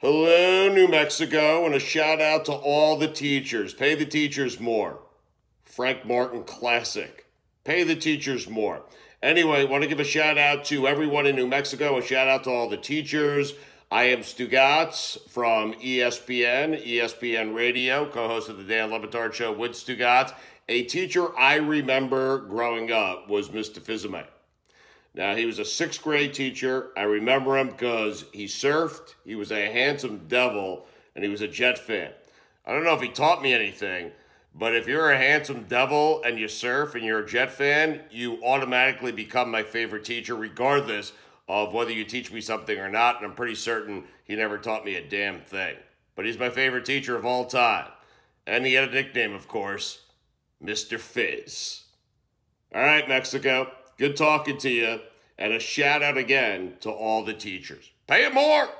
Hello, New Mexico, and a shout out to all the teachers. Pay the teachers more. Frank Martin classic. Pay the teachers more. Anyway, I want to give a shout out to everyone in New Mexico. A shout out to all the teachers. I am Stugotz from ESPN, ESPN Radio, co-host of the Dan Le Batard Show with Stugotz. A teacher I remember growing up was Mr. Fizame. Now, he was a sixth grade teacher. I remember him because he surfed, he was a handsome devil, and he was a Jet fan. I don't know if he taught me anything, but if you're a handsome devil and you surf and you're a Jet fan, you automatically become my favorite teacher regardless of whether you teach me something or not, and I'm pretty certain he never taught me a damn thing. But he's my favorite teacher of all time. And he had a nickname, of course, Mr. Fizz. All right, Mexico. Good talking to you, and a shout out again to all the teachers. Pay it more!